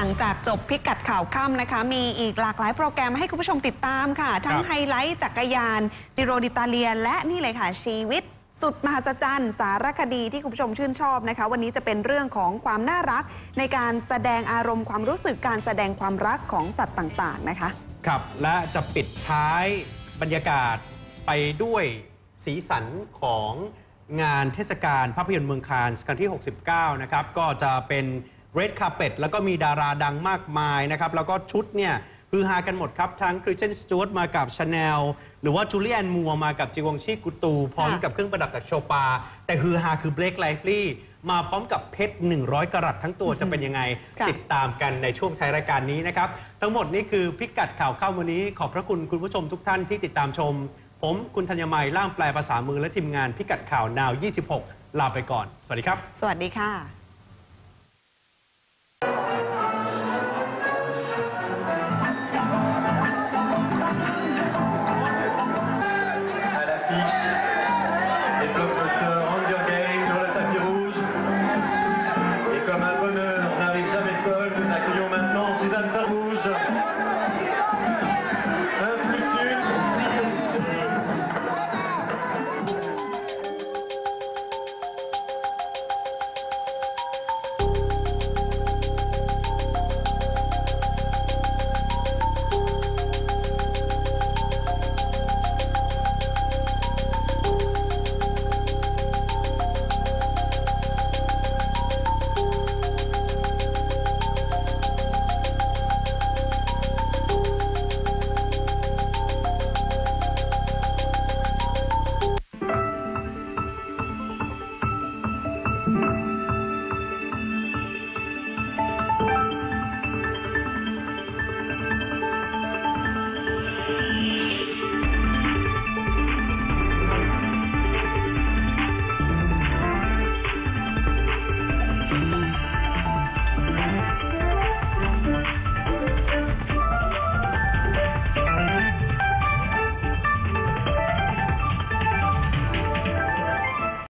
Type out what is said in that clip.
หลังจากจบพิกัดข่าวค่ำนะคะมีอีกหลากหลายโปรแกรมให้คุณผู้ชมติดตามค่ะทั้งไฮไลท์จักรยานจิโรดิตาเลียและนี่เลยค่ะชีวิตสุดมหัศจรรย์สารคดีที่คุณผู้ชมชื่นชอบนะคะวันนี้จะเป็นเรื่องของความน่ารักในการแสดงอารมณ์ความรู้สึกการแสดงความรักของสัตว์ต่างๆนะคะครับและจะปิดท้ายบรรยากาศไปด้วยสีสันของงานเทศกาลภาพยนตร์เมืองคานส์ครั้งที่ 69 นะครับก็จะเป็นRed Carpet แล้วก็มีดาราดังมากมายนะครับแล้วก็ชุดเนี่ยฮือฮากันหมดครับทั้งคริสเตียน สจ๊วตมากับชาแนลหรือว่าจูเลียน มัวร์มากับจีวองชีกูตูพร้อมกับเครื่องประดับจากโชปาแต่ฮือฮาคือเบลค ไลฟ์ลีย์มาพร้อมกับเพชร100กะรัตทั้งตัวจะเป็นยังไงติดตามกันในช่วงท้ายรายการนี้นะครับทั้งหมดนี่คือพิกัดข่าวค่ำวันนี้ขอบพระคุณคุณผู้ชมทุกท่านที่ติดตามชมผมคุณธัญมัยล่ามแปลภาษามือและทีมงานพิกัดข่าว NOW 26ลาไปก่อนสวัสดีครับสวัสดีค่ะ